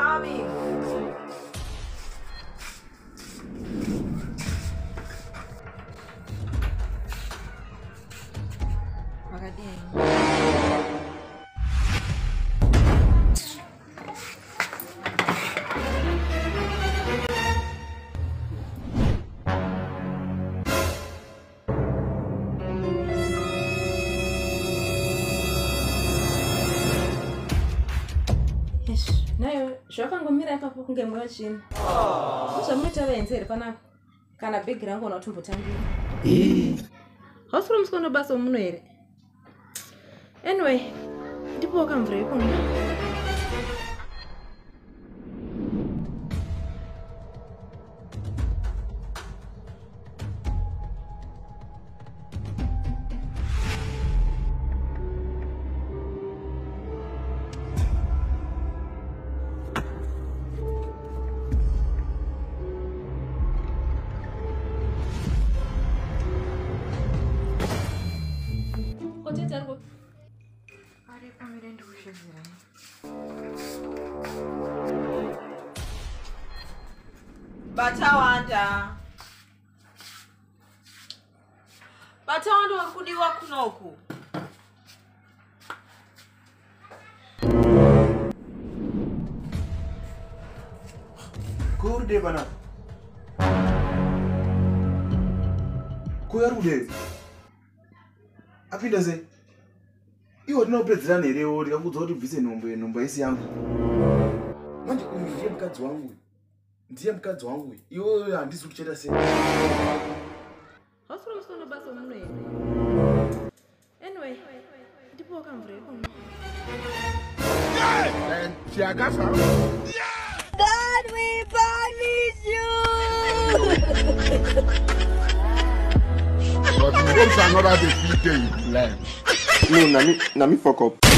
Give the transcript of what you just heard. Tommy. Anyway, people come very good. Afindase. Iwo tinopedzera nhere iwo ndikakudza kuti bvise nhombo isi yangu. Manje kundiye mukadzi wangu. Ndiye mukadzi wangu. Iwo handisi kucheta sei. Hosoro musono basa muno here. Anyway, ndipo kamvura ikona. Yeah! And she akasa. Yeah! God, we punish you. But you don't another day, you play. No, Nami fuck up.